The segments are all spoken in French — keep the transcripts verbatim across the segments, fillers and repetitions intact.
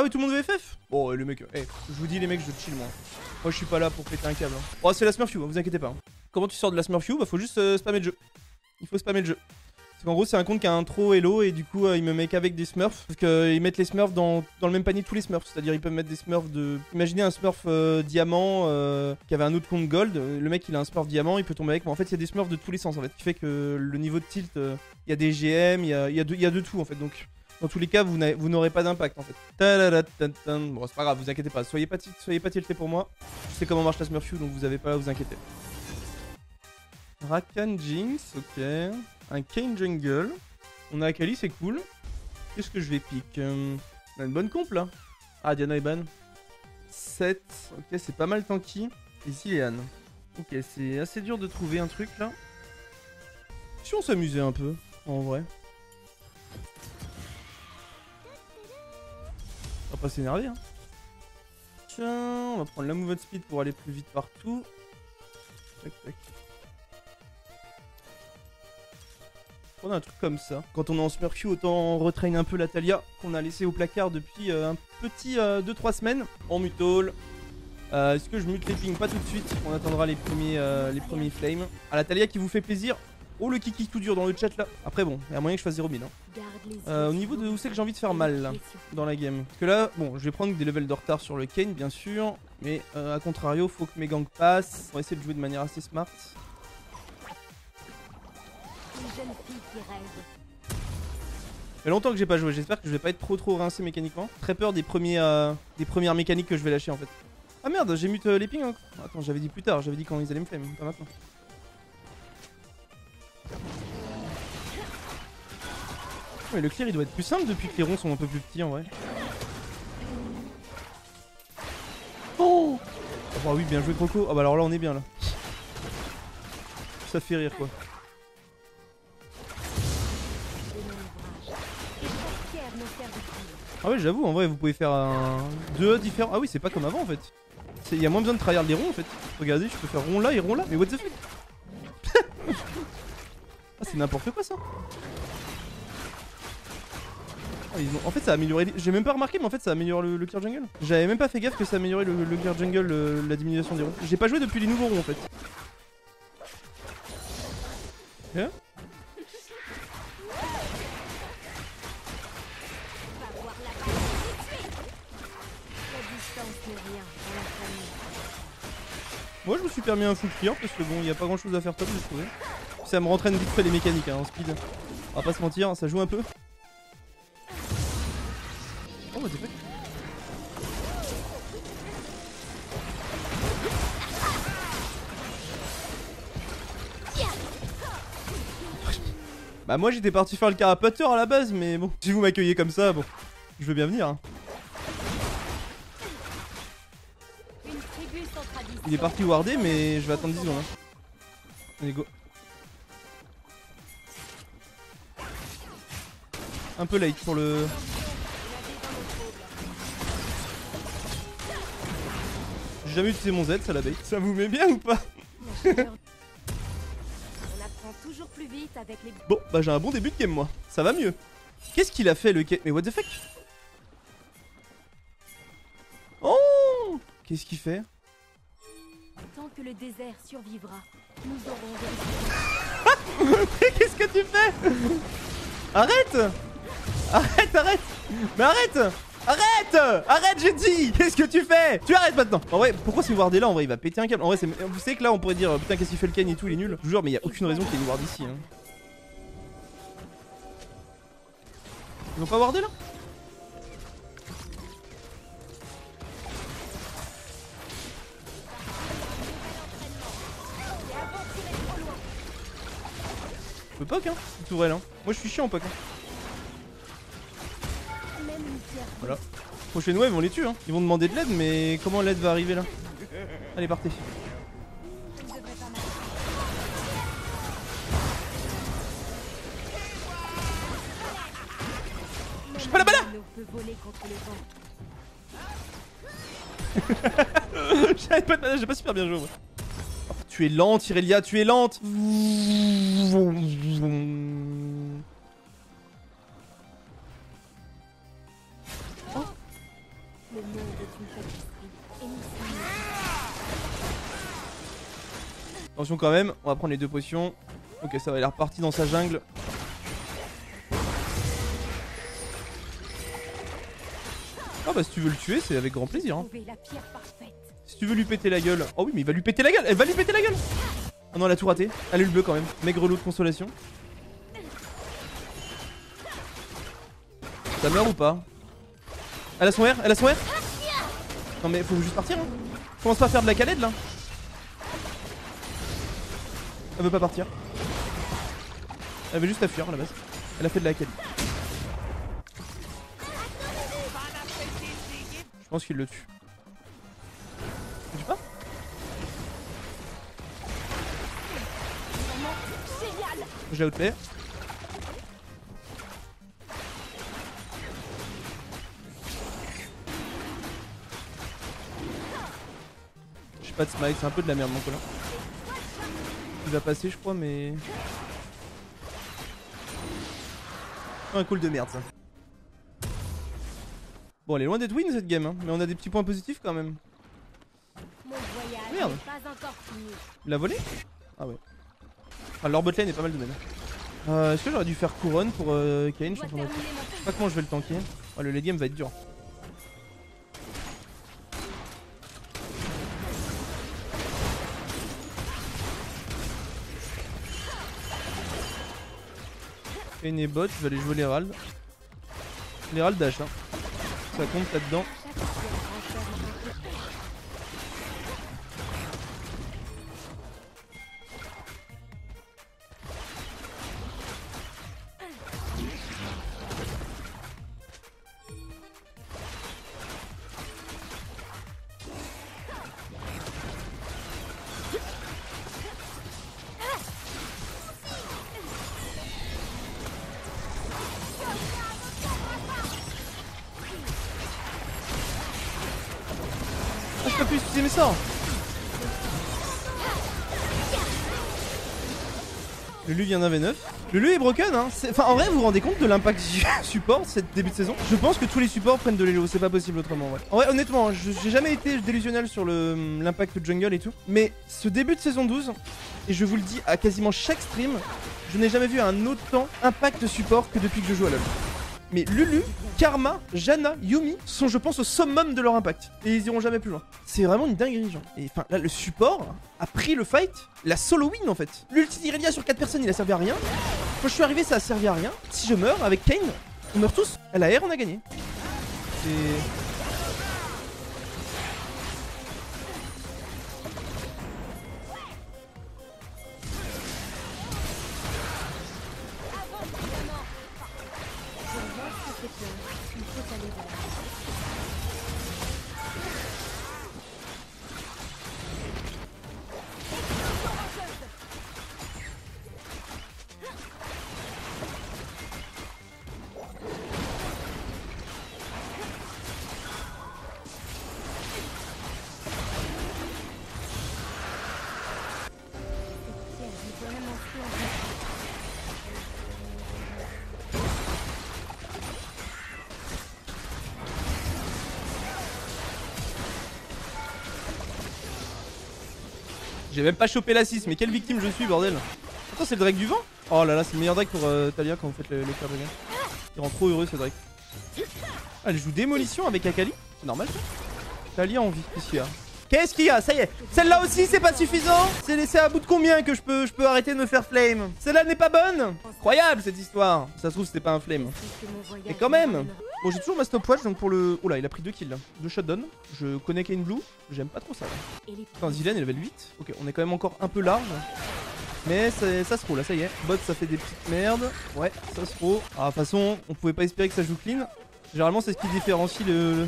Ah oui, tout le monde veut F F. Oh, les mecs, hey, je vous dis, les mecs, je chill, moi. Moi, je suis pas là pour péter un câble. Hein. Oh, c'est la Smurfview, hein, vous inquiétez pas. Hein. Comment tu sors de la Smurfview? Bah, faut juste euh, spammer le jeu. Il faut spammer le jeu. Parce qu'en gros, c'est un compte qui a un trop hello et du coup, euh, ils me mettent avec des Smurfs. Parce qu'ils euh, mettent les Smurfs dans, dans le même panier tous les Smurfs. C'est-à-dire, ils peuvent mettre des Smurfs de. Imaginez un Smurf euh, diamant euh, qui avait un autre compte gold. Le mec, il a un Smurf diamant, il peut tomber avec moi. En fait, il y a des Smurfs de tous les sens, en fait. Ce qui fait que le niveau de tilt, il euh, y a des G M, il y a, y, a y a de tout, en fait. Donc. Dans tous les cas, vous n'aurez pas d'impact en fait. Bon, c'est pas grave, vous inquiétez pas. Soyez pas, soyez pas tilté pour moi. Je sais comment marche la Smurfview, donc vous avez pas à vous inquiéter. Rakan Jinx, ok. Un Kayn jungle. On a Akali, c'est cool. Qu'est-ce que je vais pick? euh, On a une bonne comp là. Ah, Diana et ban. sept. Ok, c'est pas mal tanky. Ici, et Anne. Ok, c'est assez dur de trouver un truc là. Si on s'amusait un peu, en vrai. On va pas s'énerver, hein. Tiens, on va prendre la move speed pour aller plus vite partout. Tac, tac. On a un truc comme ça. Quand on est en Smurfy, autant retraîne un peu la Taliyah qu'on a laissé au placard depuis euh, un petit euh, deux trois semaines. En mutole. Euh, Est-ce que je mute les pings? Pas tout de suite. On attendra les premiers, euh, les premiers flames. À la Taliyah qui vous fait plaisir. Oh, le kiki tout dur dans le chat là. Après bon, il y a moyen que je fasse zéro mille. Hein. Euh, au niveau de où c'est que j'ai envie de faire mal là, dans la game. Parce que là, bon, je vais prendre des levels de retard sur le Kayn bien sûr. Mais euh, à contrario, faut que mes gangs passent. On va essayer de jouer de manière assez smart. Ça fait longtemps que j'ai pas joué, j'espère que je vais pas être trop trop rincé mécaniquement. Très peur des, premiers, euh, des premières mécaniques que je vais lâcher en fait. Ah merde, j'ai mute euh, les pings. Hein. Attends, j'avais dit plus tard, j'avais dit quand ils allaient me flame, pas maintenant. Mais le clear il doit être plus simple depuis que les ronds sont un peu plus petits en vrai. Oh, ah bah oui, bien joué Croco. Ah bah alors là on est bien là. Ça fait rire quoi. Ah ouais j'avoue en vrai vous pouvez faire un... deux différents. Ah oui c'est pas comme avant en fait. Il y a moins besoin de tryhard les ronds en fait. Regardez je peux faire rond là et rond là. Mais what the fuck. Ah c'est n'importe quoi ça. Oh, ils ont... En fait ça a amélioré, j'ai même pas remarqué mais en fait ça améliore le, le clear jungle. J'avais même pas fait gaffe que ça améliorait le, le clear jungle, le, la diminution des ronds. J'ai pas joué depuis les nouveaux ronds en fait. Hein moi je me suis permis un full clear parce que bon y a pas grand chose à faire top j'ai trouvé. Ça me rentraîne vite fait les mécaniques hein, en speed. On va pas se mentir, ça joue un peu. Oh, what the fuck? Bah moi j'étais parti faire le carapateur à la base mais bon si vous m'accueillez comme ça bon je veux bien venir hein. Il est parti warder mais je vais attendre dix secondes hein. Allez go. Un peu late pour le... J'ai jamais utilisé mon Z, ça la bait. Ça vous met bien ou pas? Bon, bah j'ai un bon début de game moi. Ça va mieux. Qu'est-ce qu'il a fait le... Mais what the fuck? Oh! Qu'est-ce qu'il fait? Tant que le désert survivra, nous aurons... Mais qu'est-ce que tu fais? Arrête! Arrête, arrête! Mais arrête! Arrête! Arrête, j'ai dit! Qu'est-ce que tu fais? Tu arrêtes maintenant! En vrai, pourquoi c'est wardé là? En vrai, il va péter un câble. En vrai, vous savez que là, on pourrait dire putain, qu'est-ce qu'il fait le Kayn et tout, il est nul. Je vous jure, mais il n'y a aucune raison qu'il y ait une ward ici. Hein. Ils n'ont pas wardé là? Je peux poke, hein, c'est tout vrai là. Moi, je suis chiant en poke. Hein. Voilà. Prochaine wave on les tue hein. Ils vont demander de l'aide mais comment l'aide va arriver là? Allez partez. J'ai pas la balle. J'avais pas de balle, j'ai pas super bien joué moi. Tu es lente Irelia, tu es lente. Le monde est une pâtisserie. Attention quand même, on va prendre les deux potions. Ok, ça va, il est reparti dans sa jungle. Ah bah si tu veux le tuer, c'est avec grand plaisir. Hein. Si tu veux lui péter la gueule... Oh oui, mais il va lui péter la gueule. Elle va lui péter la gueule. Ah non, elle a tout raté. Elle a eu le bleu quand même. Maigre lot de consolation. Ça meurt ou pas? Elle a son R, elle a son R. Non mais faut juste partir hein. Commence pas à faire de la calède là. Elle veut pas partir. Elle veut juste la fuir à la base. Elle a fait de la calède. Je pense qu'il le tue. Je sais pas. J'ai outlé. Pas de smite, c'est un peu de la merde mon colin. Il va passer je crois mais... Oh, un cool de merde ça. Bon elle est loin d'être win cette game hein. Mais on a des petits points positifs quand même. Merde. Il l'a volé? Ah ouais. Enfin leur botlane est pas mal de même. Euh, Est-ce que j'aurais dû faire couronne pour euh, Kayn? Je sais pas comment je vais le tanker. Oh, le late game va être dur. Kayn est bot, je vais aller jouer l'Hérald. L'Hérald dash, hein. Ça compte là-dedans. Je peux plus utiliser mes sorts. Lulu vient d'un V neuf. Lulu est broken hein. Enfin en vrai vous vous rendez compte de l'impact du support cette début de saison? Je pense que tous les supports prennent de l'élo, c'est pas possible autrement ouais. En vrai honnêtement j'ai jamais été délusionnel sur l'impact jungle et tout. Mais ce début de saison douze, et je vous le dis à quasiment chaque stream, je n'ai jamais vu un autant impact support que depuis que je joue à LOL. Mais Lulu, Karma, Janna, Yuumi sont je pense au summum de leur impact. Et ils iront jamais plus loin. C'est vraiment une dinguerie genre. Et enfin là le support a pris le fight, la solo win en fait. L'ulti d'Irelia sur quatre personnes il a servi à rien. Quand je suis arrivé ça a servi à rien. Si je meurs avec Kayn, on meurt tous. À la R on a gagné. C'est... J'ai même pas chopé la six, mais quelle victime je suis, bordel! Attends, c'est le Drake du vent? Oh là là, c'est le meilleur Drake pour euh, Taliyah quand vous faites le cœur de guerre. Il rend trop heureux ce Drake. Ah, elle joue démolition avec Akali? C'est normal ça? Taliyah en vie, qu'est-ce qu'il y a? Qu'est-ce qu'il y a? Ça y est! Celle-là aussi, c'est pas suffisant! C'est laissé à bout de combien que je peux, je peux arrêter de me faire flame? Celle-là n'est pas bonne! Incroyable cette histoire! Ça se trouve, c'était pas un flame. Mais quand même! Bon, j'ai toujours ma stopwatch donc pour le... Oula, il a pris deux kills là. deux shotdown. Je connais Kayn Blue. J'aime pas trop ça là. Attends, Zilane est level huit. Ok, on est quand même encore un peu large. Mais ça, ça se roule là, ça y est. Bot, ça fait des petites merdes. Ouais, ça se roule. Ah, de toute façon, on pouvait pas espérer que ça joue clean. Généralement, c'est ce qui différencie le...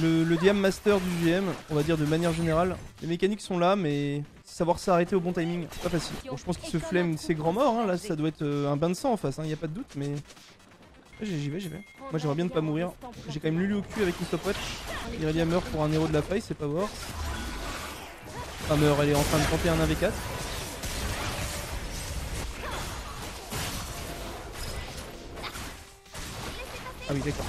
Le, le D M master du G M, on va dire de manière générale. Les mécaniques sont là, mais savoir s'arrêter au bon timing, c'est pas facile. Bon, je pense qu'il se flemme ses grands morts, hein. Là ça doit être euh, un bain de sang en face, il hein, n'y a pas de doute, mais... J'y vais, j'y vais. Moi j'aimerais bien ne pas mourir. J'ai quand même Lulu au cul avec une stopwatch. Irelia meurt pour un héros de la faille, c'est pas worse. Enfin meurt, elle est en train de tenter un un v quatre. Ah oui, d'accord.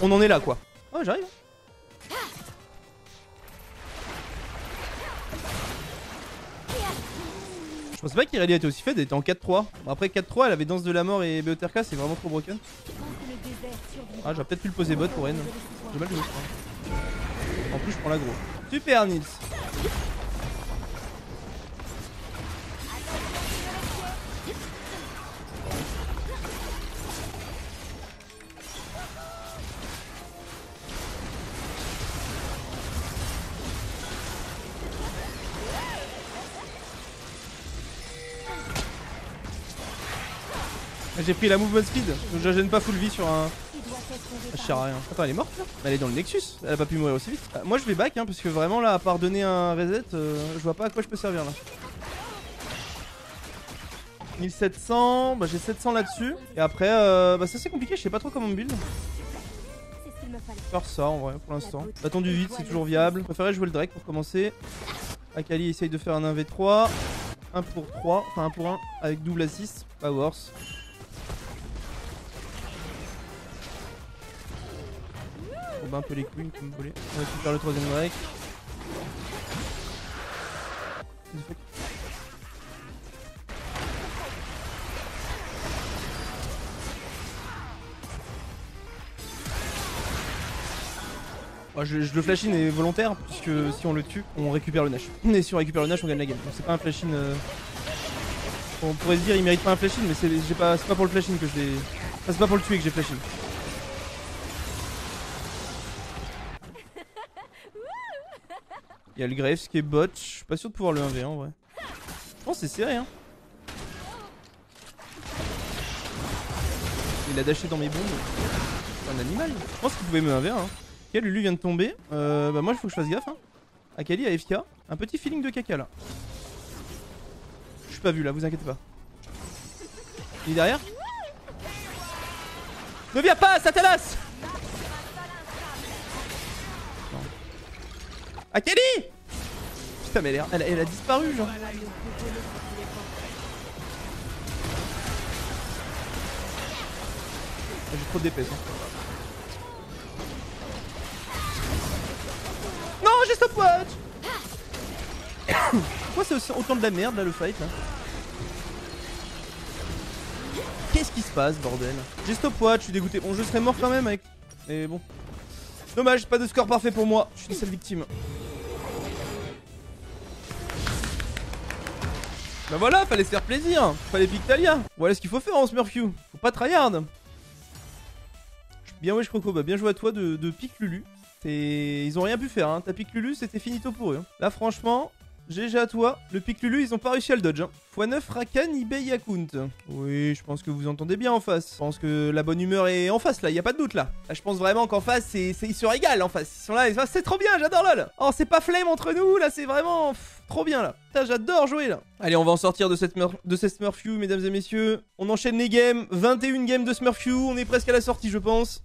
on en est là quoi. Oh j'arrive. Je pensais pas qu'Irelia était aussi faite, elle était en quatre trois. Bon, après quatre trois elle avait Danse de la Mort et B O T R K, c'est vraiment trop broken. Ah j'aurais peut-être pu le poser bot pour N. J'ai mal joué je crois. En plus je prends l'aggro. Super Nils. J'ai pris la movement speed, donc je la gêne pas full vie sur un... Ah, je sers à rien. Attends, elle est morte là. Elle est dans le Nexus, elle a pas pu mourir aussi vite. Euh, moi je vais back hein, parce que vraiment là, à part donner un reset, euh, je vois pas à quoi je peux servir là. mille sept cents, bah j'ai sept cents là-dessus. Et après, euh, bah ça c'est compliqué, je sais pas trop comment me build. Faire ça en vrai pour l'instant. Bâton du vide, c'est toujours viable. Je préférerais jouer le Drake pour commencer. Akali essaye de faire un un v trois. un pour trois, enfin un pour un avec double assist, pas worse. On bat un peu les couilles comme vous voulez. On récupère le troisième break. Oh, je, je le flash in est volontaire, puisque si on le tue, on récupère le Nash. Et si on récupère le Nash, on gagne la game. Donc c'est pas un flash in. Euh... On pourrait se dire il mérite pas un flash in, mais c'est pas, pas pour le flash in que je l'ai. Enfin, c'est pas pour le tuer que j'ai flash in. Il y a le Graves qui est bot, je suis pas sûr de pouvoir le un v un en vrai. Oh c'est serré hein. Il a dashé dans mes bombes. C'est un animal. Je pense qu'il pouvait me un v un hein. Ok Lulu vient de tomber, euh, bah moi il faut que je fasse gaffe hein. Akali à F K, un petit feeling de caca là. Je suis pas vu là, vous inquiétez pas. Il est derrière. Ne viens pas, Satanas. Akali! Putain mais elle a, elle, a, elle a disparu genre. J'ai trop de D P S hein. Non j'ai stopwatch. Pourquoi c'est autant de la merde là le fight là? Qu'est-ce qui se passe bordel? J'ai stopwatch, je suis dégoûté. Bon je serais mort quand même avec... Mais bon. Dommage, pas de score parfait pour moi. Je suis une seule victime. Bah voilà, fallait se faire plaisir. Fallait piquer Taliyah. Voilà ce qu'il faut faire en Smurfyu. Faut pas tryhard. Bien ouais, je croco. Bah bien joué à toi de, de pique Lulu. Ils ont rien pu faire. Hein. T'as pique Lulu, c'était finito pour eux. Hein. Là, franchement, G G à toi. Le pique Lulu, ils ont pas réussi à le dodge. Hein. fois neuf, Rakan, eBay, Yakunt. Oui, je pense que vous entendez bien en face. Je pense que la bonne humeur est en face là. Y a pas de doute là. Là je pense vraiment qu'en face, c'est, c'est, ils se régalent en face. Ils sont là. Ils... C'est trop bien, j'adore LOL. Oh, c'est pas flemme entre nous là. C'est vraiment. Trop bien là, putain j'adore jouer là. Allez on va en sortir de cette de cette Smurfyu mesdames et messieurs. On enchaîne les games, vingt et une games de Smurfyu, on est presque à la sortie je pense.